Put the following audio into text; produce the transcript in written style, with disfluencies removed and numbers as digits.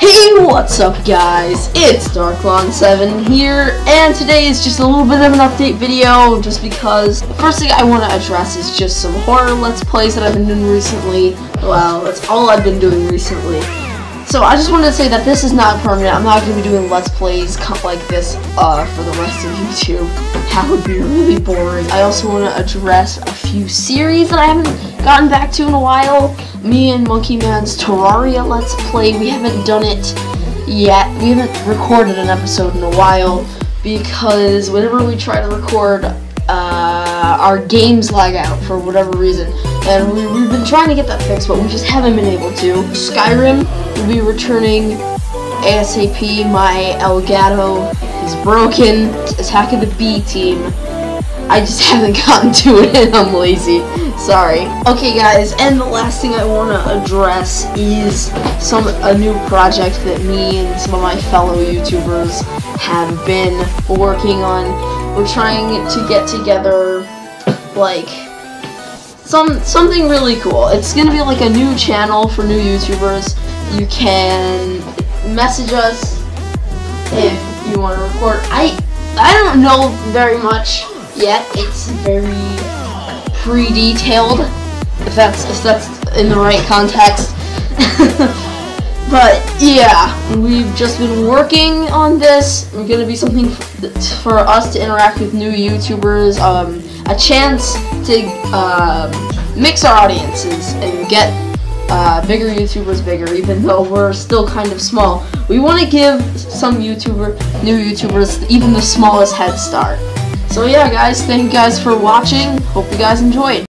Hey, what's up guys, it's Darklawngamingz here, and today is just a little bit of an update video just because the first thing I want to address is just some horror Let's Plays that I've been doing recently. Well, that's all I've been doing recently. So I just wanted to say that this is not permanent. I'm not going to be doing Let's Plays like this for the rest of YouTube. That would be really boring. I also want to address a few series that I haven't gotten back to in a while. Me and Monkey Man's Terraria Let's Play, we haven't done it yet. We haven't recorded an episode in a while because whenever we try to record, our games lag out for whatever reason. And we've been trying to get that fixed, but we just haven't been able to. Skyrim will be returning ASAP. My Elgato is broken. Attack of the B Team, I just haven't gotten to it and I'm lazy. Sorry. Okay guys, and the last thing I want to address is a new project that me and some of my fellow YouTubers have been working on. We're trying to get together like something really cool. It's gonna be like a new channel for new YouTubers. You can message us if you want to record. I don't know very much yet. It's very pre-detailed, if that's in the right context. But yeah, we've just been working on this. We're gonna be something for us to interact with new YouTubers. A chance to mix our audiences and get bigger YouTubers bigger, even though we're still kind of small. We want to give some new YouTubers, even the smallest, head start. So yeah guys, thank you guys for watching. Hope you guys enjoyed.